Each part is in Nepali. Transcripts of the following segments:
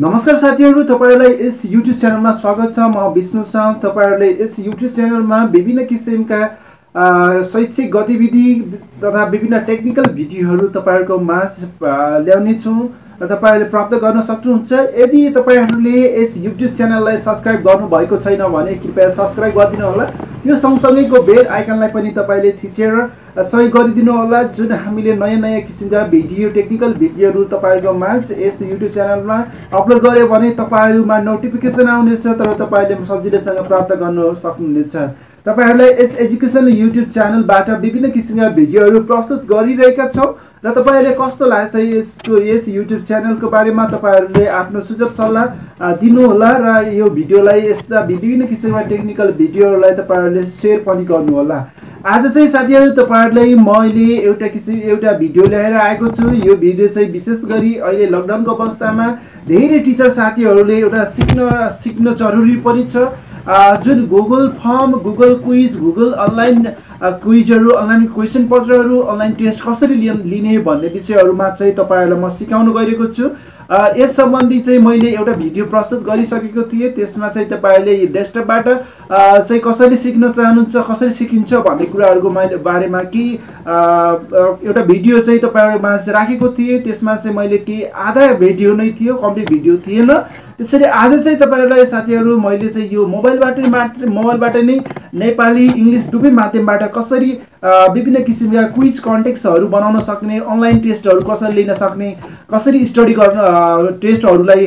नमस्कार साथीहरु, तपाईहरुलाई यस YouTube च्यानलमा स्वागत छ। म विष्णु साहब। तपाईहरुले यस YouTube च्यानलमा विभिन्न किसिमका शैक्षिक गतिविधि तथा विभिन्न टेक्निकल भिडियोहरु तपाईहरुको माझ ल्याउने छौं र तपाईहरुले प्राप्त गर्न सक्नुहुन्छ। यदि तपाईहरुले यस YouTube च्यानललाई सब्स्क्राइब गर्नु भएको छैन भने कृपया सब्स्क्राइब गरिदिनु होला। यो सँगसँगैको बेल आइकनलाई पनि तपाईले थिचेर सहयोग गरिदिनु होला, जुन हामीले नयाँ नयाँ किसिमका भिडियो टेक्निकल भिडियोहरु तपाईहरुको माझ यस YouTube च्यानलमा अपलोड गरे भने तपाईहरुमा नोटिफिकेसन आउनेछ, तर तपाईले सजिलैसँग प्राप्त गर्न सक्नुहुनेछ। तपाईहरुलाई यस एजुकेशन YouTube च्यानलबाट विभिन्न किसिमका भिडियोहरु प्रस्तुत गरिरहेका छौं र तपाईहरुले कस्तो लाग्छ यस YouTube च्यानलको बारेमा तपाईहरुले आफ्नो सुझाव सल्लाह दिनु होला र यो भिडियोलाई यस्ता विभिन्न किसिमका टेक्निकल भिडियोहरुलाई तपाईहरुले शेयर पनि गर्नु होला। आज चाहिँ साथीहरु तपाईहरुलाई मैले एउटा भिडियो ल्याएर आएको छु। यो भिडियो चाहिँ विशेष गरी अहिले लकडाउनको अवस्थामा धेरै टिचर साथीहरुले एउटा सिक्न जरुरी पनि छ, जुन Google form, Google quiz, Google online क्विजहरु, अनलाइन क्वेशन पत्रहरु, अनलाइन टेस्ट कसरी लिने भन्ने विषयहरुमा चाहिँ तपाईहरुलाई म सिकाउन गएको छु। यस सम्बन्धी चाहिँ मैले एउटा भिडियो प्रस्तुत गरिसकेको थिएँ। त्यसमा चाहिँ तपाईहरुले डेस्कटपबाट चाहिँ कसरी सिक्न चाहनुहुन्छ, कसरी सिकिन्छ भन्ने कुराहरुको बारेमा केही एउटा भिडियो चाहिँ तपाईहरुको माझ राखेको थिएँ। त्यसमा चाहिँ मैले केही आधा भिडियो नै थियो, कम्प्लिट भिडियो थिएन। त्यसैले आज चाहिँ तपाईहरुलाई साथीहरु मैले चाहिँ यो मोबाइलबाट नै नेपाली इंग्लिश दुवै माध्यमबाट कसरी विभिन्न किसिमका क्विज कन्टेस्टहरु बनाउन सक्ने, अनलाइन टेस्टहरु कसरी लिन सक्ने, कसरी स्टडी गर्न टेस्टहरुलाई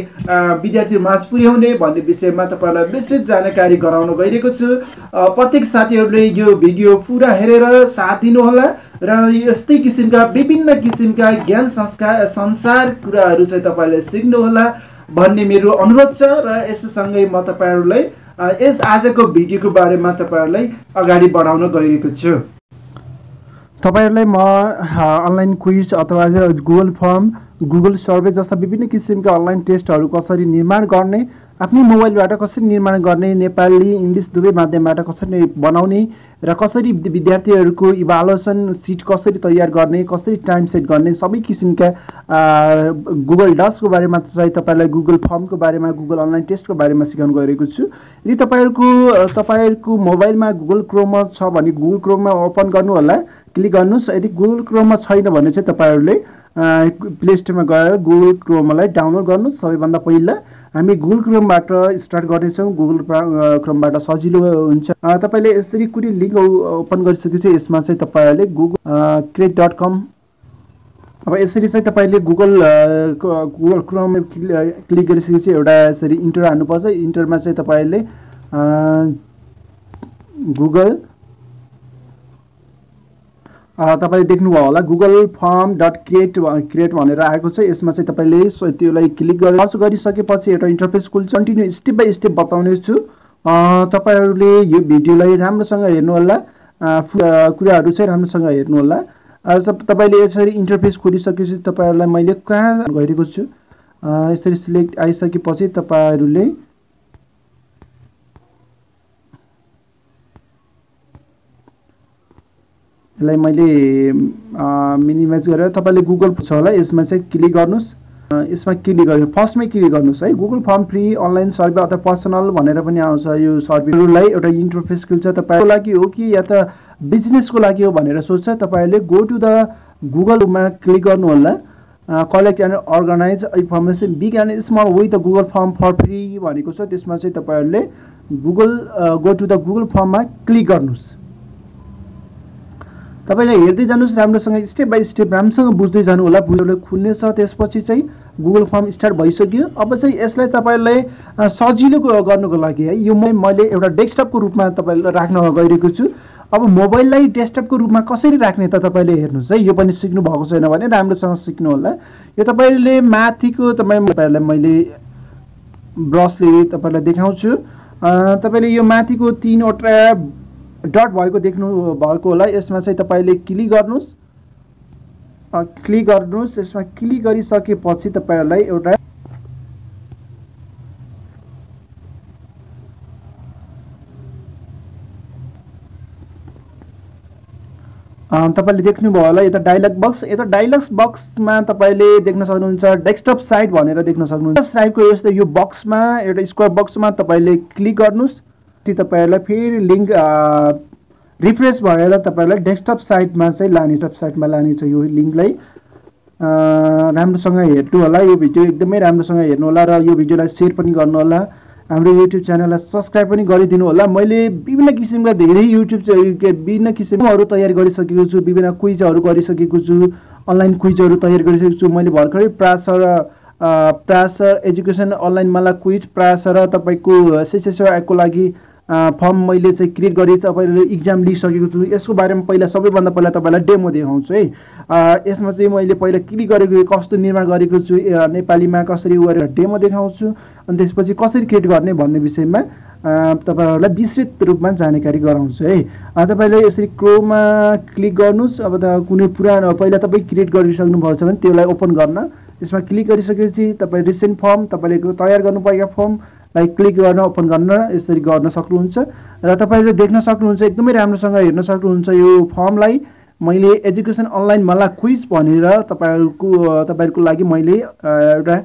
विद्यार्थीमाझ पुर्याउने भन्ने विषयमा तपाईहरुलाई विस्तृत जानकारी गराउन गइरहेको छु। प्रत्येक साथीहरुले यो भिडियो पूरा हेरेर साथ दिनु होला र यस्तै किसिमका विभिन्न किसिमका ज्ञान संसार कुराहरु चाहिँ तपाईहरुले सिक्नु होला भन्ने मेरो अनुरोध छ र यससँगै म तपाईहरुलाई यस आजको भिडियोको बारेमा तपाईहरुलाई अगाडि बढाउन गइरहेको छु। तपाईहरुलाई म अनलाइन क्विज अथवा गुगल फर्म, गुगल सर्वे जस्ता विभिन्न किसिमका अनलाइन टेस्टहरु कसरी निर्माण गर्ने, आफ्नै मोबाइलबाट कसरी निर्माण गर्ने, नेपाली इंग्लिश दुवै माध्यमबाट कसरी बनाउने र कसरी विद्यार्थीहरुको इभ्यालुएसन सिट कसरी तयार गर्ने, कसरी टाइम सेट गर्ने, सबै किसिमका गुगल डक्स को बारेमा चाहिँ तपाईलाई, गुगल फर्म को बारेमा, गुगल अनलाइन टेस्ट को बारेमा सिकाउन गइरहेको छु। यदि तपाईहरुको मोबाइलमा गुगल क्रोम छ भने गुगल क्रोममा ओपन गर्नु होला, क्लिक गर्नुस्। यदि गुगल क्रोममा छैन भने चाहिँ तपाईहरुले प्लेस्टोरमा गएर गुगल क्रोमलाई डाउनलोड गर्नुस्। सबैभन्दा पहिला हामी गुगल क्रोमबाट स्टार्ट गर्दैछौँ। गुगल क्रोमबाट सजिलो हुन्छ। तपाईले यसरी कुनै लिंक ओपन गरिसकेपछि यसमा चाहिँ तपाईले google.com, अब यसरी चाहिँ तपाईले गुगल क्रोम क्लिक गरिसकेपछि एउटा यसरी इन्टर हान्नुपर्छ। इन्टरमा चाहिँ तपाईले गुगल, तपाईले देख्नुभयो होला गुगल फर्म डट क्रिएट भनेर आएको छ। यसमा चाहिँ तपाईले त्यसलाई क्लिक गरेर सर्च गरिसकेपछि एउटा इन्टरफेस खुल्छ। कन्टिन्यू स्टेप बाई स्टेप बताउने छु। तपाईहरुले यो भिडियोलाई राम्रोसँग हेर्नु होला, कुराहरु चाहिँ राम्रोसँग हेर्नु होला। तपाईले यसरी इन्टरफेस खोलिसकेपछि तपाईहरुलाई मैले कहाँ गइरहेको छु यसरी सिलेक्ट आइसकेपछि तपाईहरुले यसलाई मैले मिनिमाइज गरेर तपाईले गुगल छ होला यसमा चाहिँ क्लिक गर्नुस्। यसमा क्लिक गर्नु, फर्स्टमै क्लिक गर्नुस् है। Google form free online survey अथवा पर्सनल भनेर पनि आउँछ। यो सर्वेहरूलाई एउटा इन्टरफेस खुल्छ। तपाईको लागि हो कि या त बिजनेसको लागि हो भनेर सोच्छ। तपाईले गो टु द गुगलमा क्लिक गर्नु होला। Collect and organise information big and small with the Google form for free भनेको छ। त्यसमा चाहिँ तपाईहरुले गो टु द गुगल फर्ममा क्लिक गर्नुस्। तपाईले हेर्दै जानुस् राम्रोसँग, स्टेप बाई स्टेप राम्रोसँग बुझ्दै जानु होला। बुझ्दै खुल्नेछ। त्यसपछि चाहिँ गुगल फर्म स्टार्ट भइसक्यो। अब चाहिँ यसलाई तपाईले सजिलो गर्नको लागि है, यो मैले एउटा डेस्कटपको रूपमा तपाईलाई राख्न गइरहेको छु। अब मोबाइललाई डेस्कटपको रूपमा कसरी राख्ने त तपाईले हेर्नुस् है। यो पनि सिक्नु भएको छैन भने राम्रोसँग सिक्नु होला। यो तपाईले माथिको तपाईलाई मैले ब्रसले तपाईलाई देखाउँछु। तपाईले यो माथिको 3 वटा डट भएको देख्नु भएको होला। यसमा चाहिँ तपाईले क्लिक गर्नुस्। यसमा क्लिक गरिसकेपछि तपाईहरुलाई एउटा तपाईले देख्नुभयो होला यो त डायलग बक्स। यो त डायलग बक्समा तपाईले देख्न सक्नुहुन्छ डेस्कटप साइट भनेर देख्न सक्नुहुन्छ। सब्सक्राइबको यस्तो यो बक्समा एउटा स्क्वायर बक्समा तपाईले क्लिक गर्नुस्। ती तपाईहरुलाई फेरि लिंक रिफ्रेश भएर तपाईहरुलाई डेस्कटप साइटमा चाहिँ लाने वेबसाइटमा लाने छ। यो लिंकलाई राम्रोसँग हेर्नु होला। यो भिडियो एकदमै राम्रोसँग हेर्नु होला र यो भिडियोलाई शेयर पनि गर्नु होला। हाम्रो YouTube च्यानललाई सब्स्क्राइब पनि गरिदिनु होला। मैले विभिन्न किसिमका धेरै YouTube विभिन्न किसिमहरू तयार गरिसकेको छु, विभिन्न क्विजहरू गरिसकेको छु, अनलाइन क्विजहरू तयार गरिसकेको छु। मैले भर्खरै प्रासर एजुकेसन अनलाइन माला क्विज प्रासर तपाईको शिक्षा सेवाको लागि फर्म मैले चाहिँ क्रिएट गरे। तपाईले एक्जाम लिइसकेको छु। यसको बारेमा पहिला सबैभन्दा पहिला तपाईलाई डेमो देखाउँछु है। यसमा चाहिँ मैले पहिला क्लिक गरेको कस्तो निर्माण गरेको छु, नेपालीमा कसरी गरेर डेमो देखाउँछु, अनि त्यसपछि कसरी क्रिएट गर्ने भन्ने विषयमा तपाईहरुलाई विस्तृत रूपमा जानकारी गराउँछु है। तपाईले यसरी क्रोममा क्लिक गर्नुस्। अब त कुनै पुरानो पहिला तपाई क्रिएट गरिसक्नु भएको छ भने त्यसलाई ओपन गर्न यसमा क्लिक गरिसकेपछि तपाई रिसेन्ट फर्म तपाईले तयार गर्नुपर्ने फर्म लाइक क्लिक गर्न ओपन गर्न यसरी गर्न सक्नुहुन्छ र तपाईले देख्न सक्नुहुन्छ एकदमै राम्रोसँग हेर्न सक्नुहुन्छ। यो फर्मलाई मैले एजुकेसन अनलाइन माला क्विज भनेर तपाईहरुको लागि मैले एउटा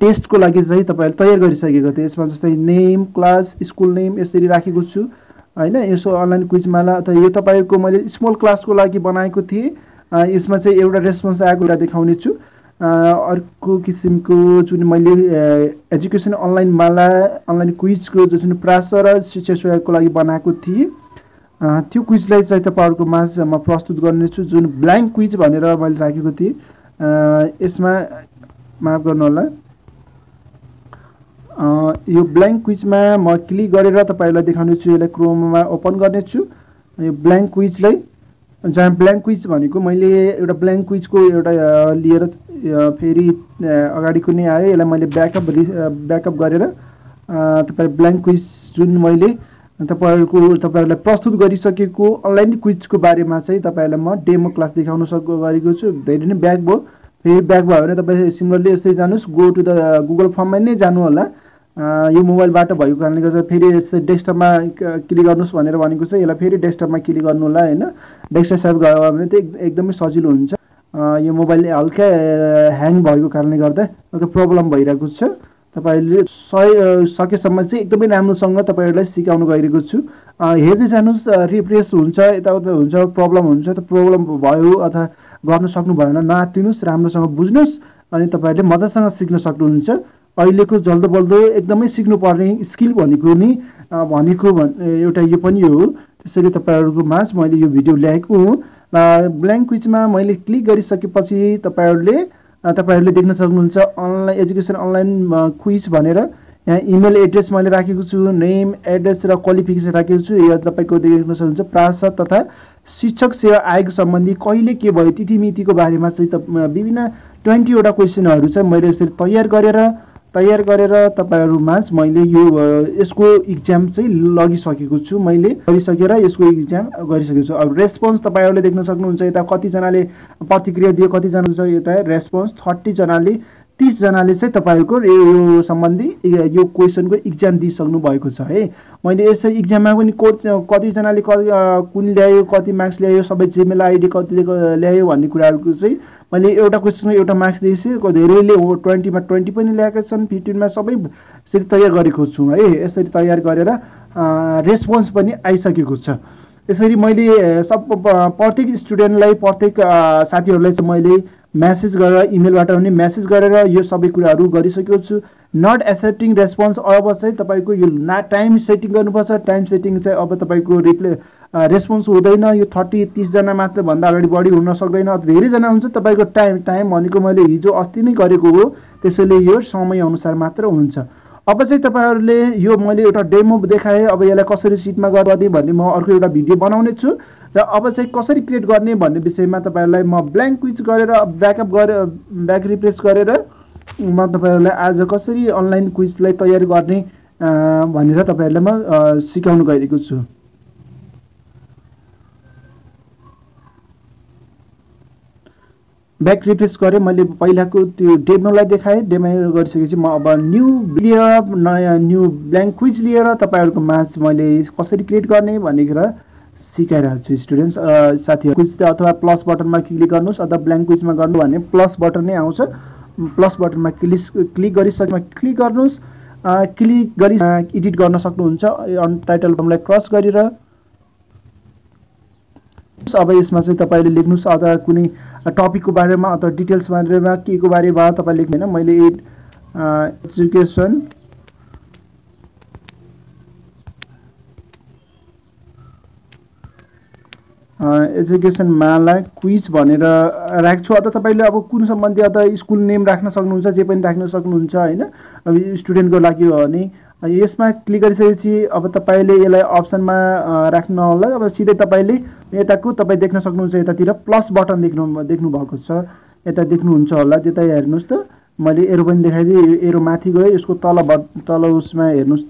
टेस्टको लागि चाहिँ तपाईहरुले तयार गरिसकेको थिएँ। यसमा जस्तै नेम, क्लास, स्कुल नेम यसरी राखेको छु हैन। यसो अनलाइन क्विज माला त यो तपाईहरुको मैले स्मल क्लासको लागि बनाएको थिएँ। यसमा चाहिँ एउटा रेस्पोन्स आएको एउटा देखाउने छु। अर्को किसिमको जुन मैले एजुकेसन अनलाइन माला अनलाइन क्विजको जुन प्रास र शिक्षा सेवाको लागि बनाएको थिएँ त्यो क्विजलाई चाहिँ तपाईहरुको माझमा प्रस्तुत गर्नेछु, जुन ब्ल्याङ्क क्विज भनेर मैले राखेको थिएँ। यसमा माफ गर्नुहोला यो ब्ल्याङ्क क्विजमा म क्लिक गरेर तपाईहरुलाई देखाउनेछु। यसलाई क्रोममा ओपन गर्नेछु। यो ब्ल्याङ्क क्विजलाई जहाँ ब्ल्याङ्क क्विज भनेको मैले एउटा ब्ल्याङ्क क्विजको एउटा लिएर फेरि अगाडिको नै आयो। यसलाई मैले ब्याकअप गरेर तपाईँ ब्ल्याङ्क क्विज जुन मैले तपाईँहरूलाई प्रस्तुत गरिसकेको अनलाइन क्विजको बारेमा चाहिँ तपाईँहरूलाई म डेमो क्लास देखाउन गरेको छु। धेरै नै ब्याक भयो। फेरि ब्याक भयो भने तपाईँ सिमिलरली यस्तै जानुहोस्, गो टु द गुगल फर्ममा नै जानु होला। यो मोबाइलबाट भएको कारणले गर्दा फेरि यस्तै डेस्कटपमा क्लिक गर्नुहोस् भनेर भनेको छ। यसलाई फेरि डेस्कटपमा क्लिक गर्नु होला हैन। डेस्कटप सेभ गर्यो भने त्यो एकदमै सजिलो हुन्छ। यो मोबाइल हल्का ह्याङ भएको कारणले गर्दा हल्का प्रब्लम भइरहेको छ। तपाईहरुले सकेसम्म चाहिँ एकदमै राम्रोसँग तपाईहरुलाई सिकाउन गइरहेको छु। हेर्दै जानुहोस्, रिफ्रेस हुन्छ, यताउता हुन्छ, प्रब्लम हुन्छ। त प्रब्लम भयो अथवा गर्न सक्नु भएन नआत्तिनुहोस्, राम्रोसँग बुझ्नुहोस् अनि तपाईहरुले मजासँग सिक्न सक्नुहुन्छ। अहिलेको जल्दोबल्दो एकदमै सिक्नुपर्ने स्किल भनेको एउटा यो पनि हो। त्यसैले तपाईहरुको माझ मैले यो भिडियो ल्याएको हुँ। ब्ल्याङ्क क्विजमा मैले क्लिक गरिसकेपछि तपाईहरुले देख्न सक्नुहुन्छ अनलाइन एजुकेसन अनलाइन क्विज भनेर। यहाँ इमेल एड्रेस मैले राखेको छु, नेम, एड्रेस र क्वालिफिकेसन राखेको छु। यो तपाईको देख्न सक्नुहुन्छ प्रासद तथा शिक्षक सेवा आयोग सम्बन्धी कहिले के भयो तिथिमितिको बारेमा चाहिँ विभिन्न 20 वटा क्वेशनहरु चाहिँ मैले यसरी तयार गरेर तपाईहरुमाझ मैले यो यसको एक्जाम चाहिँ लगिसकेको छु। मैले गरिसकेर यसको एक्जाम गरिसकेको छु। अब रेस्पोन्स तपाईहरुले देख्न सक्नुहुन्छ यता कतिजनाले प्रतिक्रिया दिए, कतिजना छ यता रेस्पोन्स 30 जनाले चाहिँ तपाईहरुको यो सम्बन्धी यो क्वेशनको एक्जाम दिइसक्नु भएको छ है। मैले यस एक्जाममा पनि कतिजनाले कुन ल्यायो, कति मार्क्स ल्यायो, सबै जिमेल आइडी कतिले ल्यायो भन्ने कुराहरुको चाहिँ मैले एउटा क्वेशनमा एउटा मार्क्स दिएपछि धेरैले 20 मा 20 पनि ल्याएका छन्, 15 मा सबै यसरी तयार गरेको छु है। यसरी तयार गरेर रेस्पोन्स पनि आइसकेको छ। यसरी मैले प्रत्येक स्टुडेन्टलाई प्रत्येक साथीहरूलाई चाहिँ मैले मेसेज गरेर इमेलबाट पनि मेसेज गरेर यो सबै कुराहरू गरिसकेको छु। नट एक्सेप्टिङ रेस्पोन्स अब चाहिँ तपाईको यो टाइम सेटिङ गर्नुपर्छ। टाइम सेटिङ चाहिँ अब तपाईको रेस्पोन्स हुँदैन। यो 30-30 जना मात्र भन्दा अगाडि बढी हुन सक्दैन। अब धेरै जना हुन्छ। तपाईको टाइम भनेको मैले हिजो अस्ति नै गरेको हो, त्यसैले यो समय अनुसार मात्र हुन्छ। अब चाहिँ तपाईहरुले यो मैले एउटा डेमो देखाए। अब यसलाई कसरी सिटमा गर्ने भन्ने म अर्को एउटा भिडियो बनाउने छु र अब चाहिँ कसरी क्रिएट गर्ने भन्ने विषयमा तपाईहरुलाई म ब्ल्याङ्क क्विज गरेर ब्याकअप गरेर ब्याक रिप्लेस गरेर म तपाईहरुलाई आज कसरी अनलाइन क्विजलाई तयार गर्ने भनेर तपाईहरुलाई म सिकाउन गइरहेको छु। ब्याक रिफ्रेस गरेँ। मैले पहिलाको त्यो डेमोलाई देखाएँ। डेमो गरिसकेपछि म अब न्यू ब्ल्याङ्क क्विज लिएर तपाईहरुको माझ मैले कसरी क्रिएट गर्ने भनेर सिकाइरहेको छु स्टुडेन्ट्स। साथीहरु क्विज अथवा प्लस बटनमा क्लिक गर्नुस् अथवा ब्ल्याङ्क क्विजमा गर्नु भने प्लस बटन नै आउँछ, प्लस बटनमा क्लिक गरिसकेमा क्लिक गर्नुस्, क्लिक गरी एडिट गर्न सक्नुहुन्छ टाइटल फर्मलाई क्रस गरेर। अब यसमा चाहिँ तपाईले लेख्नुस् अथवा कुनै टपिकको बारेमा अथवा डिटेल्स बारेमा केको बारेमा तपाईले लेख्नु हैन। मैले एजुकेसन एजुकेसन माला क्विज भनेर राख्छु अथवा तपाईले अब कुन सम्बन्धी अथवा स्कुल नेम राख्न सक्नुहुन्छ, जे पनि राख्न सक्नुहुन्छ हैन। अब स्टुडेन्टको लागि हो भने यसमा क्लिक गरिसकेपछि अब तपाईले यसलाई अप्सनमा राख्नु होला। अब सिधै तपाईले यताको देख्न सक्नुहुन्छ, यतातिर प्लस बटन देख्नु भएको छ, यता देख्नुहुन्छ होला। त्यता हेर्नुस् त मैले एरो पनि देखाइदिए, एरो माथि गयो, यसको तल उसमा हेर्नुस्,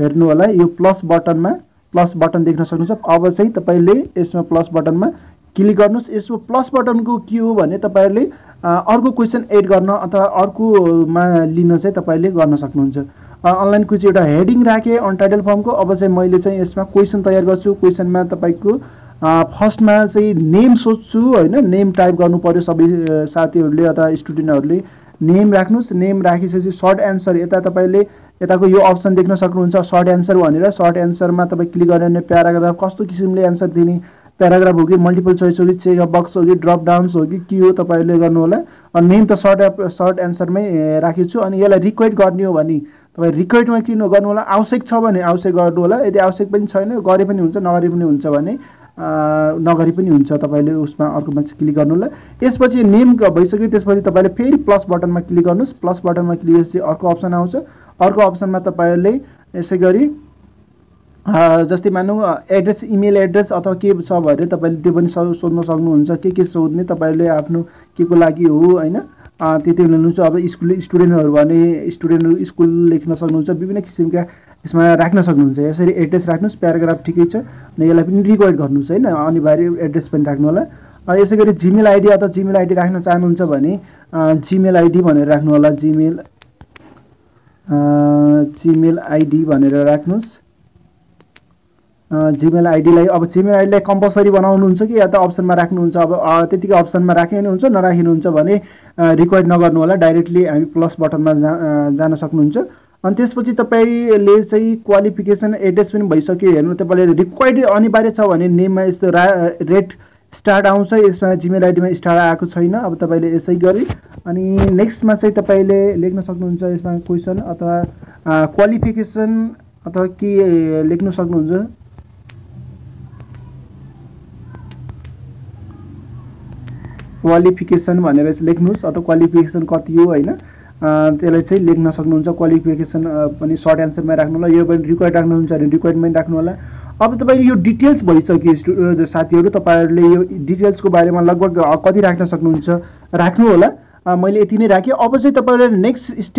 हेर्नु होला यो प्लस बटनमा प्लस बटन देख्न सक्नुहुन्छ। अब चाहिँ तपाईले यसमा प्लस बटनमा क्लिक गर्नुस्। यसको प्लस बटनको के हो भने तपाईले अर्को क्वेसन एड गर्न अथवा अर्कोमा लिन चाहिँ तपाईले गर्न सक्नुहुन्छ। अनलाइन क्विज एउटा हेडिङ राखे अनटाइटल फर्मको। अब चाहिँ मैले चाहिँ यसमा क्वेसन तयार गर्छु। क्वेसनमा तपाईको फर्स्टमा चाहिँ नेम सोध्छु हैन, नेम टाइप गर्नु पर्यो। सबै साथीहरुले अथवा स्टुडेन्टहरुले नेम राख्नुस्। नेम राखेपछि सर्ट एन्सर, यता तपाईले यताको यो अप्सन देख्न सक्नुहुन्छ सर्ट एन्सर भनेर। सर्ट एन्सरमा तपाईँ क्लिक गर्यो भने प्याराग्राफ कस्तो किसिमले एन्सर दिने, प्याराग्राफ हो कि मल्टिपल चोइस हो कि चेकअप बक्स हो कि ड्रप डाउन्स हो कि के हो तपाईँले गर्नु होला। अनि नेम त सर्ट एन्सरमै राखेको छु। अनि यसलाई रिक्वेस्ट गर्ने हो भने तपाईँ रिक्वेस्टमा किन गर्नु होला, आवश्यक छ भने आवश्यक गर्नु होला। यदि आवश्यक पनि छैन गरे पनि हुन्छ, नगरे पनि हुन्छ भने नगरी पनि हुन्छ। तपाईले उसमा अर्कोमा चाहिँ क्लिक गर्नु होला। त्यसपछि नेम भइसक्यो, त्यसपछि तपाईले फेरि प्लस बटनमा क्लिक गर्नुस्। प्लस बटनमा क्लिक गरेपछि अर्को अप्सन आउँछ। अर्को अप्सनमा तपाईले यसैगरी जस्तै मानौं एड्रेस, इमेल एड्रेस अथवा के छ भने तपाईले त्यो पनि सोध्न सक्नुहुन्छ। के सोध्ने तपाईले आफ्नो केको लागि हो हैन, त्यति लिनुहुन्छ। अब स्कुल स्टुडेन्टहरु भने स्टुडेन्ट स्कुल लेख्न सक्नुहुन्छ, विभिन्न किसिमका यसमा राख्न सक्नुहुन्छ। यसरी एड्रेस राख्नुस्, प्याराग्राफ ठिकै छ, अनि यसलाई पनि रिक्वेस्ट गर्नुस् हैन, अनिवार्य एड्रेस पनि राख्नु होला। यसै गरी जिमेल आइडी अथवा जिमेल आइडी राख्न चाहनुहुन्छ भने जिमेल आइडी भनेर राख्नु होला। जिमेल आइडी भनेर राख्नुस्। जिमेल आइडीलाई अब जिमेल आइडीलाई कम्पलसरी बनाउनुहुन्छ कि या त अप्सनमा राख्नुहुन्छ। अब त्यतिकै अप्सनमा राख्नुहुन्छ, नराखिनुहुन्छ भने रिक्वेस्ट नगर्नु होला, डाइरेक्टली हामी प्लस बटनमा जान सक्नुहुन्छ। अनि त्यसपछि तपाईले चाहिँ क्वालिफिकेसन एड्रेस पनि भइसक्यो हेर्नु। तपाईले रिक्वायर्ड अनिवार्य छ भने नेममा यस्तो रेड स्टार आउँछ, यसमा जिमेल आइडीमा स्टार आएको छैन। अब तपाईले यसै गरी अनि नेक्स्टमा चाहिँ तपाईले लेख्न सक्नुहुन्छ यसमा क्वेसन अथवा क्वालिफिकेसन अथवा के लेख्न सक्नुहुन्छ। क्वालिफिकेसन भनेर लेख्नुहोस् अथवा क्वालिफिकेसन कति हो हैन, त्यसलाई चाहिँ लेख्न सक्नुहुन्छ। क्वालिफिकेसन पनि सर्ट एन्सरमै राख्नु होला। यो पनि रिक्वायर्ड राख्नुहुन्छ भने रिक्वायरमेन्ट राख्नु होला। अब तपाईँले यो डिटेल्स भइसक्यो साथीहरू, तपाईँहरूले यो डिटेल्सको बारेमा लगभग कति राख्न सक्नुहुन्छ राख्नु होला। मैले यति नै राखेँ। अब चाहिँ तपाईँहरूले नेक्स्ट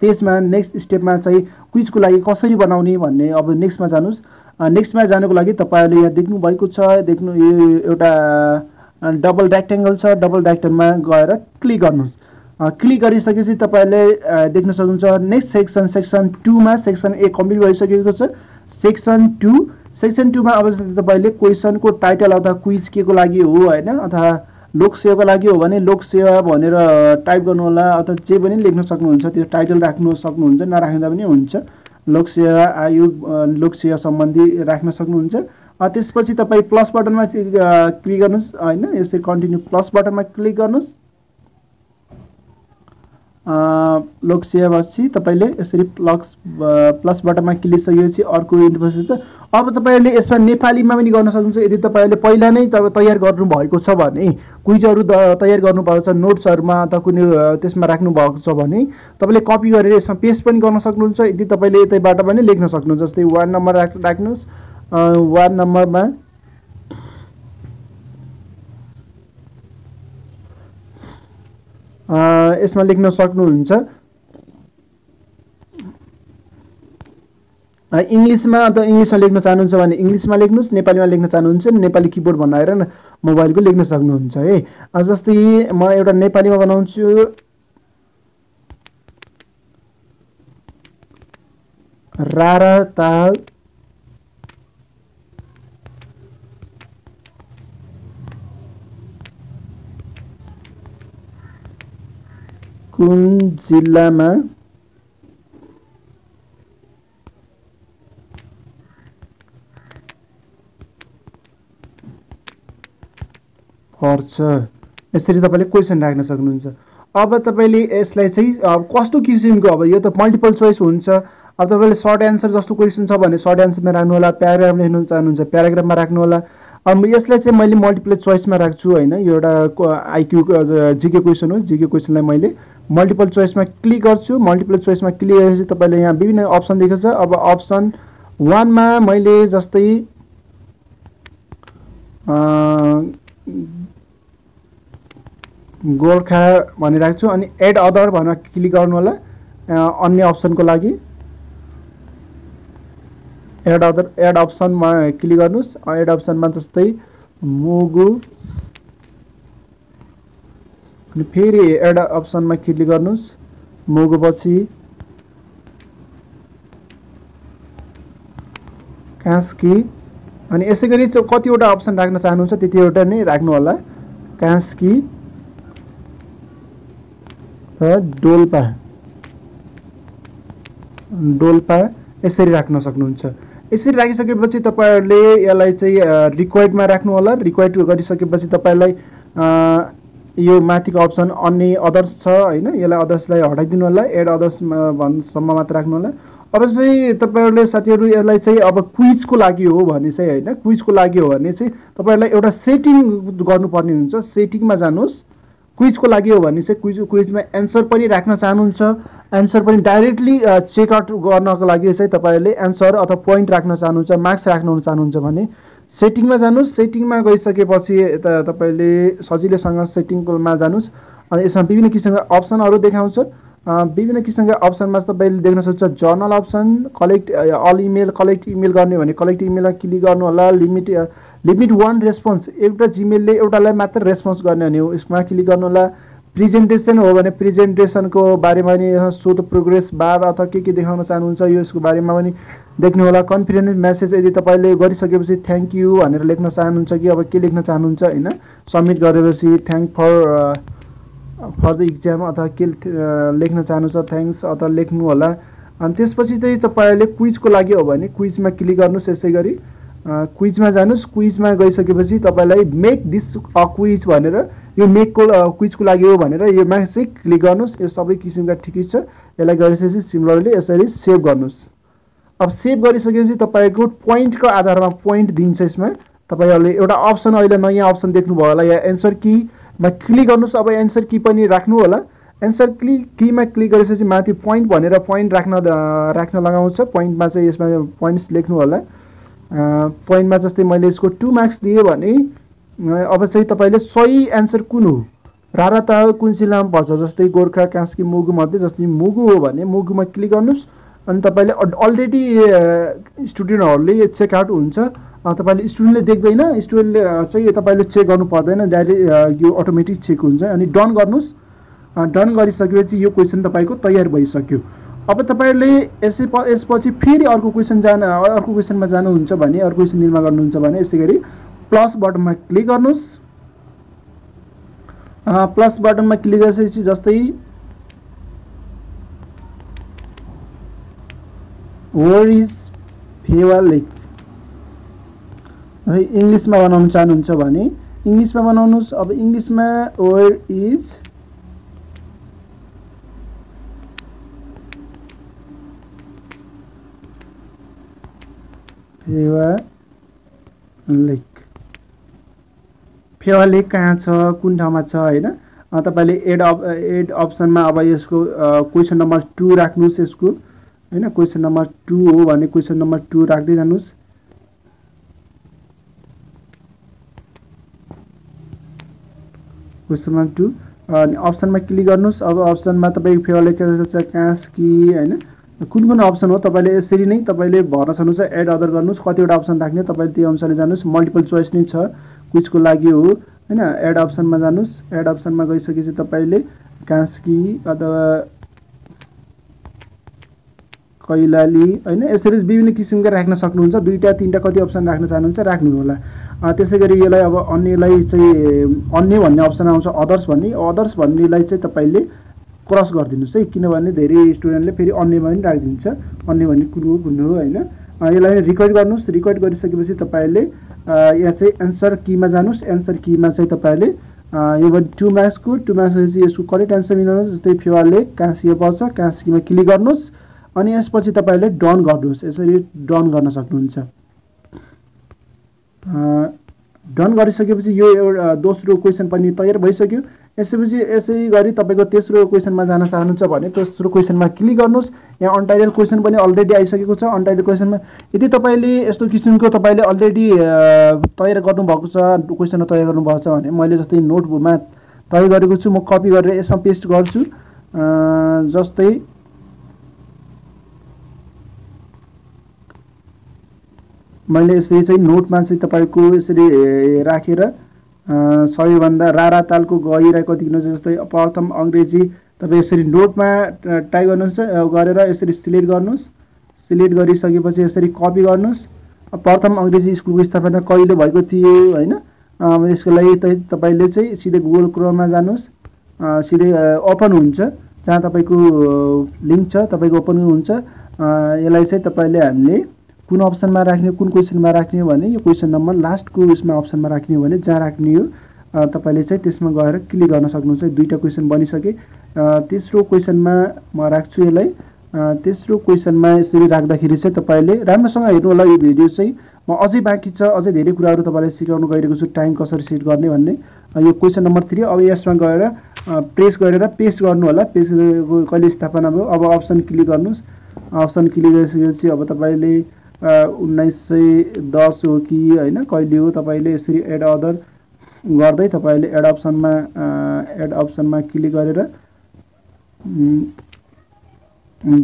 पेजमा नेक्स्ट स्टेपमा चाहिँ क्विजको लागि कसरी बनाउने भन्ने अब नेक्स्टमा जानुस्। नेक्स्टमा जानुको लागि तपाईँहरूले यहाँ देख्नुभएको छ, देख्नु यो एउटा डबल रेक्टेङ्गल छ, डबल रेक्टेङ्गलमा गएर क्लिक गर्नुहोस्। क्लिक गरिसकेपछि तपाईँले देख्न सक्नुहुन्छ नेक्स्ट सेक्सन, सेक्सन 2मा सेक्सन ए कम्प्लिट भइसकेको छ। सेक्सन 2मा अब तपाईँले क्वेसनको टाइटल अथवा क्विज केको लागि हो हैन, अथवा लोकसेवाको लागि हो भने लोकसेवा भनेर टाइप गर्नु होला अथवा जे पनि लेख्न सक्नुहुन्छ। त्यो टाइटल राख्न सक्नुहुन्छ, नराख्दा पनि हुन्छ। लोकसेवा आयोग, लोकसेवा सम्बन्धी राख्न सक्नुहुन्छ। त्यसपछि तपाईं प्लस बटनमा क्लिक गर्नुस् हैन, यसरी कन्टिन्यू प्लस बटनमा क्लिक गर्नुस्। लोकसेवापछि तपाईले यसरी प्लस बटनमा क्लिक गरिसकेपछि अर्को इन्टरफेस हुन्छ। अब तपाईहरुले यसमा नेपालीमा पनि गर्न सक्नुहुन्छ। यदि तपाईहरुले पहिला नै तयार गर्नु भएको छ भने क्विजहरु तयार गर्नु भएको छ नोट्सहरुमा अथवा कुनै त्यसमा राख्नु भएको छ भने तपाईले कपी गरेर यसमा पेस्ट पनि गर्न सक्नुहुन्छ। यदि तपाईले यतैबाट पनि लेख्न सक्नुहुन्छ। जस्तै 1 नम्बर राख्नुस्। 1 नम्बरमा यसमा लेख्न सक्नुहुन्छ इंग्लिशमा अथवा इंग्लिशमा लेख्न चाहनुहुन्छ भने इंग्लिशमा लेख्नुस्, नेपालीमा लेख्न चाहनुहुन्छ नेपाली किबोर्ड बनाएर मोबाइलको लेख्न सक्नुहुन्छ है। जस्तै म एउटा नेपालीमा बनाउँछु रारा ताल कुन जिल्लामा पर्छ यसरी तपाईले क्वेशन राख्न सक्नुहुन्छ। अब तपाईले यसलाई चाहिँ कस्तो किसिमको, अब यो त मल्टिपल चोइस हुन्छ, अब तपाईले सर्ट एन्सर जस्तो क्वेशन छ भने सर्ट एन्सरमा राख्नु होला, प्याराग्राफ लेख्नु चाहनुहुन्छ प्याराग्राफमा राख्नु होला। अब यसलाई चाहिँ मैले मल्टिपल चोइसमा राख्छु हैन, यो एउटा आईक्यू जीके क्वेशन हो, जीके क्वेशनलाई मैले मल्टिपल चोइसमा क्लिक गर्छु। मल्टिपल चोइसमा क्लिक गरेपछि तपाईले यहाँ विभिन्न अप्सन देख्छ। अब अप्सन 1 मा मैले जस्तै गोर्खा भनिराख्छु अनि एड अदर भनेर क्लिक गर्नु होला अन्य अप्सनको लागि। एड अदर एड अप्सनमा क्लिक गर्नुस्। एड अप्सनमा जस्तै मुगु अनि फेरि एड अप्सनमा क्लिक गर्नुस्। मुगु पछि कास्की अनि यसै गरी कतिवटा अप्सन राख्न चाहनुहुन्छ त्यतिवटा नै राख्नु होला। कास्की डोल्पा डोल्पा यसरी राख्न सक्नुहुन्छ। यसरी राखिसकेपछि तपाईहरुले यसलाई चाहिँ रिक्वायर्डमा राख्नु होला। रिक्वायर्ड गरिसकेपछि तपाईलाई यो माथिको अप्सन अन्य अदर्स छ हैन, यसलाई अदर्सलाई हटाइदिनु होला, एड अदर्स सम्म मात्र राख्नु होला। अब चाहिँ तपाईहरुले साथीहरु यसलाई चाहिँ अब क्विजको लागि हो भने चाहिँ हैन, क्विजको लागि हो भने चाहिँ तपाईहरुलाई एउटा सेटिङ गर्नुपर्ने हुन्छ। सेटिङमा जानुहोस्। क्विजको लागि हो भने चाहिँ क्विजमा एन्सर पनि राख्न चाहनुहुन्छ, एन्सर पनि डाइरेक्टली चेकआउट गर्नको लागि चाहिँ तपाईहरुले एन्सर अथवा पोइन्ट राख्न चाहनुहुन्छ, मार्क्स राख्न चाहनुहुन्छ भने सेटिङमा जानुस्। सेटिङमा गइसकेपछि तपाईले सजिलैसँग सेटिङमा जानुस् अनि यसमा विभिन्न किसिमका अप्सनहरु देखाउँछ। विभिन्न किसिमका अप्सनमा तपाईले देख्न सक्नुहुन्छ general option, collect all email, collect email गर्ने भने कलेक्ट इमेलमा क्लिक गर्नु होला। लिमिट 1 रेस्पोन्स, एउटा जीमेलले एउटालाई मात्र रेस्पोन्स गर्ने हो यसमा क्लिक गर्नु होला। प्रेजेन्टेसन हो भने प्रेजेन्टेसनको बारेमा नि सो द प्रोग्रेस बार अथवा के देखाउन चाहनुहुन्छ यो यसको बारेमा पनि देख्नु होला। कन्फिडेन्स मेसेज यदि तपाईले गरिसकेपछि थ्यांक यू भनेर लेख्न चाहनुहुन्छ कि अब के लेख्न चाहनुहुन्छ हैन, सबमिट गरेपछि थ्यांक फर द एक्जाम अथवा के लेख्न चाहनुहुन्छ थ्यांक्स अथवा लेख्नु होला। अनि त्यसपछि चाहिँ तपाईले क्विजको लागि हो भने क्विजमा क्लिक गर्नुस्। यसैगरी क्विजमा जानुस्। क्विजमा गइसकेपछि तपाईलाई मेक दिस अ क्विज भनेर यो मेकको क्विजको लागि हो भनेर योमा चाहिँ क्लिक गर्नुस्। यो सबै किसिमका ठिकै छ। यसलाई गरिसकेपछि सिमिलरली यसरी सेभ गर्नुस्। अब सेभ गरिसकेपछि तपाईको पोइन्टको आधारमा पोइन्ट दिन्छ। यसमा तपाईहरुले एउटा अप्सन अहिले नयाँ अप्सन देख्नुभयो होला या एन्सर कीमा क्लिक गर्नुस्। अब एन्सर की पनि राख्नु होला। एन्सर कीमा क्लिक गरिसकेपछि माथि पोइन्ट भनेर पोइन्ट राख्न लगाउँछ। पोइन्टमा चाहिँ यसमा पोइन्ट्स लेख्नु होला। पोइन्टमा जस्तै मैले यसको 2 मार्क्स दिए भने अब चाहिँ तपाईले सही एन्सर कुन हो, राराताल कुन जिल्लामा पर्छ, जस्तै गोर्खा कास्की मुगु मध्ये जस्तै मुगु हो भने मुगुमा क्लिक गर्नुस्। अनि तपाईले अलरेडी स्टुडेन्टहरुले चेकआउट हुन्छ, तपाईले स्टुडेन्टले देख्दैन, स्टुडेन्टले चाहिँ तपाईले चेक गर्नु पर्दैन, डाइरेक्ट यो अटोमेटिक चेक हुन्छ। अनि डन गर्नुस्। डन गरिसकेपछि यो क्वेशन तपाईको तयार भइसक्यो। अब तपाईहरुले यसपछि फेरि अर्को क्वेशनमा जानुहुन्छ भने, अर्को क्वेशन निर्माण गर्नुहुन्छ भने यसैगरी प्लस बटनमा क्लिक गर्नुस्। प्लस बटनमा क्लिक गरेपछि जस्तै वेयर इज फेवा लेक इंग्लिशमा बनाउन चाहनुहुन्छ भने इंग्लिशमा बनाउनुस्। अब इंग्लिशमा वेयर इज फेवा लेक कहाँ छ, कुन ठाउँमा छ हैन। तपाईले एड अप्सनमा अब यसको क्वेशन नम्बर 2 राख्नुस्। यसको हैन क्वेशन नम्बर 2 हो भने क्वेशन नम्बर 2 राख्दै जानुस्। क्वेशन नम्बर 2 अनि अप्सनमा क्लिक गर्नुस्। अब अप्सनमा तपाईको फेवा लेक कास्की हैन कुन अप्सन हो तपाईले यसरी नै तपाईले भर्न सक्नुहुन्छ। एड अदर गर्नुस्। कतिवटा अप्सन राख्ने तपाईले त्यो अनुसारले जानुस्। मल्टिपल चोइस नै छ, क्विजको लागि हो हैन। एड अप्सनमा जानुस्। एड अप्सनमा गइसकेपछि तपाईले कास्की अथवा कैलाली हैन यसरी विभिन्न किसिमका राख्न सक्नुहुन्छ। 2 टा 3 टा कति अप्सन राख्न चाहनुहुन्छ राख्नु होला। त्यसैगरी यसलाई अब अन्यलाई चाहिँ अन्य भन्ने अप्सन आउँछ, अदर्स भन्ने। अदर्स भन्नेलाई चाहिँ तपाईले क्रस गरिदिनुस् है किनभने धेरै स्टुडेन्टले फेरि अन्यमा पनि राखिदिन्छ। अन्य भन्ने कुरो भन्नु हैन, यसलाई रिकर्ड गर्नुस्। रिकर्ड गरिसकेपछि तपाईले यहाँ चाहिँ एन्सर कीमा जानुस्। एन्सर कीमा चाहिँ तपाईले यो भने 2 म्याच को 2 म्याच चाहिँ यसको करेक्ट एन्सर मिलाउनुस्। जस्तै फेवाले काँसिए पर्छ, काँसिएमा क्लिक गर्नुस् अनि यसपछि तपाईले डन गर्नुस्। यसरी डन गर्न सक्नुहुन्छ। डन गरिसकेपछि यो दोस्रो क्वेशन पनि तयार भइसक्यो। यसपछि यसै गरी तपाईको तेस्रो क्वेशनमा जान चाहनुहुन्छ भने तेस्रो क्वेशनमा क्लिक गर्नुस्। यहाँ अनटाइटल क्वेशन पनि अलरेडी आइसकेको छ। अनटाइटल क्वेशनमा यदि तपाईले यस्तो किसिमको तपाईले अलरेडी तयार गर्नुभएको छ क्वेशन तयार गर्नुभएको छ भने मैले जस्तै नोटबुकमा तयार गरेको छु, म कपी गरेर यसमा पेस्ट गर्छु। जस्तै मैले यसरी चाहिँ नोटमा चाहिँ तपाईको यसरी राखेर सबैभन्दा रारा तालको गहिरा कति किन जस्तै प्रथम अंग्रेजी तपाई यसरी नोटमा टाइप गर्नुहुन्छ गरेर यसरी सिलेक्ट गर्नुस्। सिलेक्ट गरिसकेपछि यसरी कपी गर्नुस्। प्रथम अंग्रेजी स्कुलको स्थापना कहिले भएको थियो हैन, यसको लागि तपाईले चाहिँ सिधै गूगल क्रोममा जानुस्। सिधै ओपन हुन्छ जहाँ तपाईको लिंक छ, तपाईको ओपन हुन्छ। यसलाई चाहिँ तपाईले हामीले कुन अप्सनमा राख्ने, कुन क्वेशनमा राख्ने भने यो क्वेशन नम्बर लास्टको उसमा अप्सनमा राख्ने हो भने जहाँ राख्ने हो तपाईले चाहिँ त्यसमा गएर क्लिक गर्न सक्नुहुन्छ। दुईटा क्वेशन बनिसके। तेस्रो क्वेशनमा म राख्छु यसलाई। तेस्रो क्वेशनमा यसरी राख्दाखेरि चाहिँ तपाईले राम्रोसँग हेर्नु होला यो भिडियो चाहिँ। म अझै बाँकी छ, अझै धेरै कुराहरु तपाईलाई सिकाउन गइरहेको छु, टाइम कसरी सेट गर्ने भन्ने। यो क्वेशन नम्बर 3 अब यसमा गएर प्रेस गरेर पेस्ट गर्नु होला। पेस्ट कहिले स्थापना भयो, अब अप्सन क्लिक गर्नुस्। अप्सन क्लिक गरिसकेपछि अब तपाईले 1910 हो कि हैन कहिले हो तपाईले यसरी एड अदर गर्दै तपाईले एड अप्सनमा क्लिक गरेर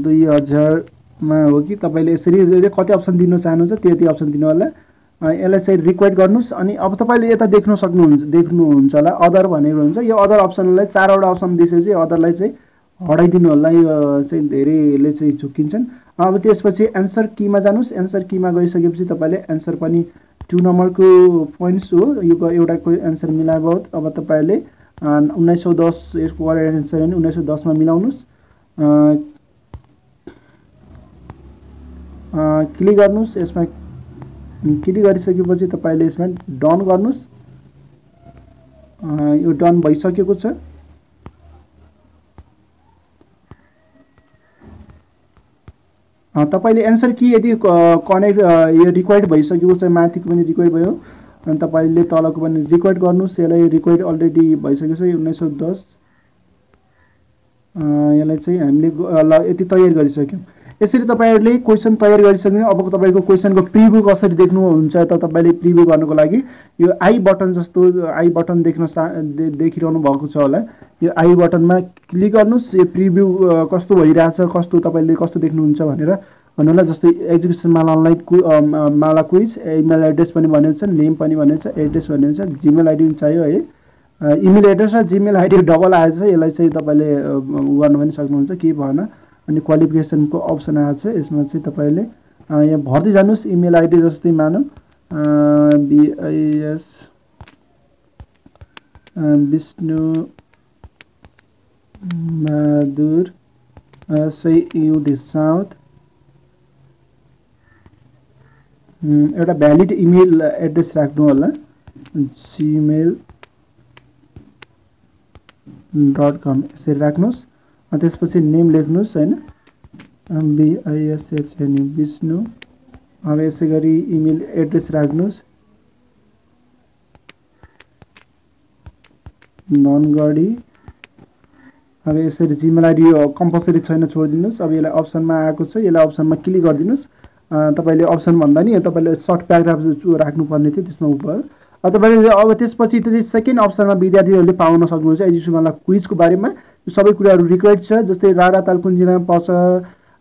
2000 मा हो कि तपाईले यसरी कति अप्सन दिन चाहनुहुन्छ त्यति अप्सन दिनु होला। यसलाई चाहिँ रिक्वाइट गर्नुस्। अनि अब तपाईले यता देख्न सक्नुहुन्छ, देख्नुहुन्छ होला अदर भनेको हुन्छ। यो अदर अप्सनलाई 4 वटा अप्सन दिएपछि अदरलाई चाहिँ हटाइदिनु होला। यो चाहिँ धेरैले चाहिँ झुक्किन्छन्। अब त्यसपछि एन्सर कीमा जानुस्। एन्सर कीमा गइसकेपछि तपाईले एन्सर पनि 2 नम्बरको पोइन्ट्स हो, यो एउटा एन्सर मिलायो। अब तपाईले 1910 यसको करेक्ट एन्सर हो 1910 मा मिलाउनुस्। क्लिक गर्नुस्। यसमा क्लिक गरिसकेपछि तपाईले यसमा डन गर्नुस्। यो डन भइसकेको छ। तपाईले एन्सर की यदि कनेक्ट यो रिक्वायर्ड भइसकेको छ, माथिको पनि रिक्वायर्ड भयो अनि तपाईले तलको पनि रिक्वायर्ड गर्नुस्। यसलाई रिक्वायर्ड अलरेडी भइसकेको छ 1910। यसलाई चाहिँ हामीले यति तयार गरिसक्यौं। यसरी तपाईहरुले क्वेशन तयार गरिसक्नु। अब तपाईको क्वेशनको प्रिभ्यू कसरी देख्नुहुन्छ त तपाईले प्रिभ्यू गर्नको लागि यो आई बटन जस्तो आई बटन देखिरहनु भएको छ होला। यो आई बटनमा क्लिक गर्नुस्। यो प्रिभ्यू कस्तो भइराछ, कस्तो तपाईले कस्तो देख्नुहुन्छ भनेर भन्नु होला। जस्तै एजुकेसन माला अनलाइन माला क्विज, इमेल एड्रेस पनि भनिन्छ, नेम पनि भनिन्छ, एड्रेस भनिन्छ, जीमेल आइडी चाहियो है। इमेल एड्रेस र जीमेल आइडी डबल आएछ, यसलाई चाहिँ तपाईले गर्न पनि सक्नुहुन्छ। के भएन अनि क्वालिफिकेशन को अप्सन आछ, यसमा चाहिँ तपाईले यहाँ भर्दै जानुस्। इमेल आइडी जस्तै मानौ BIS विष्णु बहादुर सैयद साउद, एउटा भ्यालिड इमेल एड्रेस राख्नु होला gmail.com यसरी राख्नुस्। त्यसपछि नेम लेख्नुस् हैन BISHN विष्णु। अब यसै गरी इमेल एड्रेस राख्नुस् ननगढी। अब यसरी जीमेल आइडी कम्पल्सरी छैन छोडिदिनुस्। अब यसलाई अप्सनमा आएको छ, यसलाई अप्सनमा क्लिक गरिदिनुस्। तपाईले अप्सन भन्दा नि तपाईले सर्ट प्याराग्राफ राख्नु पर्ने थियो त्यसमा उपर। अब तपाईले अब त्यसपछि चाहिँ सेकेन्ड अप्सनमा विद्यार्थीहरुले पाउन सक्नुहुन्छ एजुकेसन माला क्विजको बारेमा। यो सबै कुराहरु रिक्वायर्ड छ। जस्तै रारा ताल कुन जिल्लामा पर्छ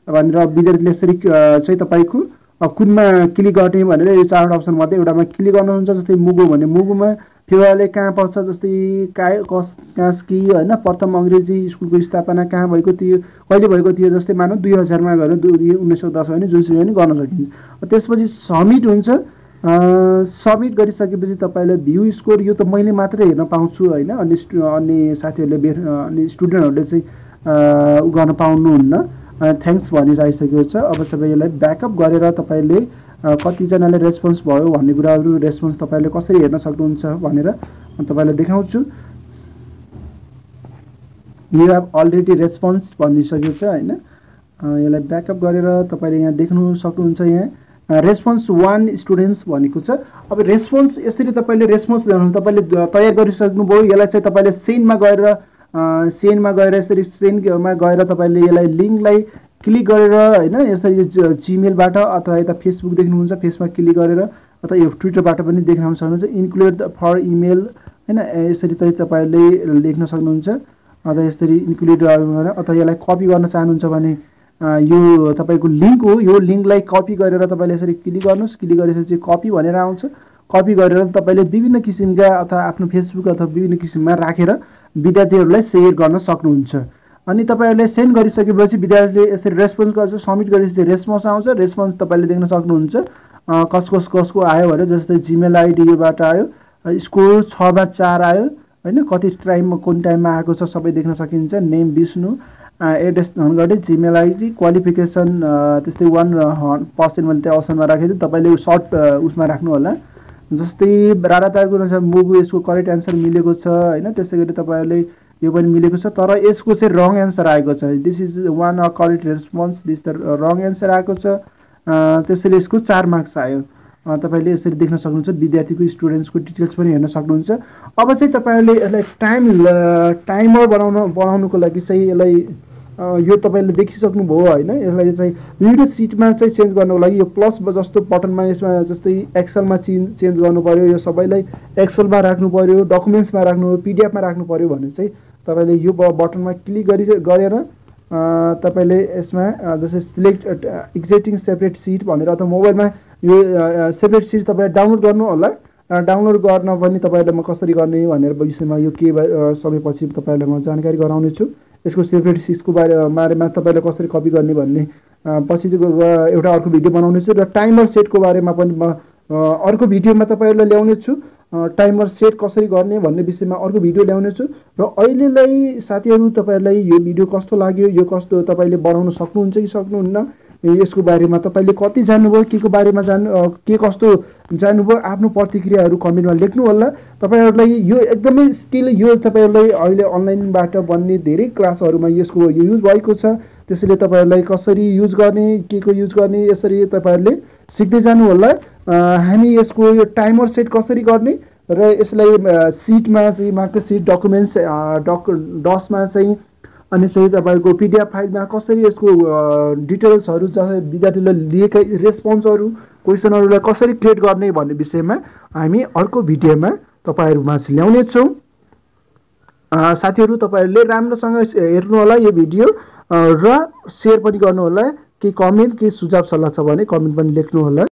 भनेर विद्यार्थीले यसरी चाहिँ तपाईको अब कुनमा क्लिक गर्ने भनेर यो 4 अप्सन मध्ये एउटामा क्लिक गर्नुहुन्छ। जस्तै मुगु भने मुगुमा फेवाले कहाँ पर्छ, जस्तै कास्की हैन प्रथम अंग्रेजी स्कुलको स्थापना कहाँ भएको थियो, कहिले भएको थियो, जस्तै मानौ 2000 मा गएर 1910 हैन जुन चाहिँ गर्न सकिन्छ। त्यसपछि सबमिट हुन्छ। सबमिट गरिसकेपछि तपाईले भ्यू स्कोर यो त मैले मात्रै हेर्न पाउँछु हैन, अनि साथीहरुले अनि स्टुडेन्टहरुले चाहिँ गर्न पाउनुहुन्न। थ्याङ्क्स भनिरहेको छ। अब सबै यसलाई ब्याकअप गरेर तपाईले कतिजनाले रेस्पोन्स भयो भन्ने कुराहरु रेस्पोन्स तपाईले कसरी हेर्न सक्नुहुन्छ भनेर म तपाईलाई देखाउँछु। यु ह्याभ अलरेडी रेस्पोन्स भनिसकेको छ हैन। यसलाई ब्याकअप गरेर तपाईले यहाँ देख्नु सक्नुहुन्छ। यहाँ रेस्पोन्स 1 स्टुडेन्ट्स भनेको छ। अब रेस्पोन्स यसरी तपाईले रेस्पोन्स तपाईले तयार गरिसक्नुभयो। यसलाई चाहिँ तपाईले सेन्डमा गएर यसरी सेन्डमा गएर तपाईले यसलाई लिंकलाई क्लिक गरेर हैन यसरी जीमेलबाट अथवा यता फेसबुक देख्नुहुन्छ फेसमा क्लिक गरेर अथवा यो ट्विटरबाट पनि देख्न सक्नुहुन्छ। इन्क्लुड फर इमेल हैन यसरी तपाईले लेख्न सक्नुहुन्छ अथवा यसरी इन्क्लुड गरेर अथवा यसलाई कपी गर्न चाहनुहुन्छ भने यो तपाईको लिंक हो। यो लिंकलाई कपी गरेर तपाईले यसरी क्लिक गर्नुस्। क्लिक गरेपछि कपी भनेर आउँछ। कपी गरेर तपाईले विभिन्न किसिमका अथवा आफ्नो फेसबुक अथवा विभिन्न किसिममा राखेर विद्यार्थीहरुलाई शेयर गर्न सक्नुहुन्छ। अनि तपाईहरुले सेन्ड गरिसकेपछि विद्यार्थीले यसरी रेस्पोन्स गर्छ। सबमिट गरेपछि रेस्पोन्स आउँछ। रेस्पोन्स तपाईले देख्न सक्नुहुन्छ कसको आयो भनेर। जस्तै जीमेल आईडी बाट आयो, स्कोर 6/4 आयो हैन, कति टाइममा कुन टाइममा आएको छ सबै देख्न सकिन्छ। Name Vishnu, address Dhangadhi, Gmail ID, qualification त्यस्तै 1% मैले त्यो अप्सनमा राखेको थिएँ, तपाईले सर्ट उसमा राख्नु होला। जस्तै रारातारको रहेछ मुगु, यसको करेक्ट आन्सर मिलेको छ हैन। त्यसैगरी तपाईहरुले यो पनि मिलेको छ तर यसको चाहिँ रङ आन्सर आएको छ। This is one a correct response, this the wrong answer आएको छ। त्यसैले यसको 4 मार्क्स आयो। तपाईले यसरी देख्न सक्नुहुन्छ। विद्यार्थीको स्टुडेन्ट्सको डिटेल्स पनि हेर्न सक्नुहुन्छ। अब चाहिँ तपाईहरुले यसलाई टाइमर बनाउनुको लागि चाहिँ यसलाई यो तपाईले देखिसक्नु भयो हैन। यसलाई चाहिँ भिडियो सिटमा चाहिँ चेन्ज गर्नको लागि यो प्लस जस्तो बटनमा यसमा जस्तै एक्सेलमा चेन्ज गर्नु पर्यो। यो सबैलाई एक्सेलमा राख्नु पर्यो, डकुमेन्ट्समा राख्नु पर्यो, पीडीएफमा राख्नु पर्यो भने चाहिँ तपाईले यो बटनमा क्लिक गरेर तपाईले यसमा जस्तै सिलेक्ट एक्जिटिङ सेपरेट सिट भनेर अथवा मोबाइलमा यो सेपरेट सिट तपाईले डाउनलोड गर्नु होला। डाउनलोड गर्न पनि तपाईलाई म कसरी गर्ने भनेर विषयमा यो के समयपछि तपाईलाई म जानकारी गराउने छु। यसको सेपरेट सिटको बारेमा तपाईले कसरी कपी गर्ने भन्ने पछि एउटा अर्को भिडियो बनाउने छु। र टाइमर सेटको बारेमा पनि म अर्को भिडियोमा तपाईहरुलाई ल्याउने छु। टाइमर सेट कसरी गर्ने भन्ने विषयमा अर्को भिडियो ल्याउने छु। र अहिलेलाई साथीहरु तपाईहरुलाई यो भिडियो कस्तो लाग्यो, यो कस्तो तपाईले बनाउन सक्नुहुन्छ कि सक्नुहुन्न, यसको बारेमा तपाईले कति जान्नुभयो, के को बारेमा के कस्तो जान्नुभयो, आफ्नो प्रतिक्रियाहरु कमेन्टमा लेख्नु होला। तपाईहरुलाई यो एकदमै स्किल यो तपाईहरुलाई अहिले अनलाइनबाट बन्ने धेरै क्लासहरुमा यसको युज भएको छ। त्यसैले तपाईहरुलाई कसरी युज गर्ने, के को युज गर्ने यसरी तपाईहरुले सिक्दै जानु होला। हामी यसको यो टाइमर सेट कसरी गर्ने र यसलाई सिटमा चाहिँ मार्क सिट, डकुमेन्ट्स, डसमा चाहिँ अनि चाहिँ तपाईको पीडीएफ फाइलमा कसरी यसको डिटेल्सहरु जस्तै विद्यार्थीले लिएका रेस्पोन्सहरु, क्वेशनहरुलाई कसरी क्रिएट गर्ने भन्ने विषयमा हामी अर्को भिडियोमा तपाईहरुमा ल्याउने छौं। साथीहरु तपाईहरुले राम्रोसँग हेर्नु होला यो भिडियो र शेयर पनि गर्नु होला। के कमेन्ट, के सुझाव, सल्लाह छ भने कमेन्ट पनि लेख्नु होला।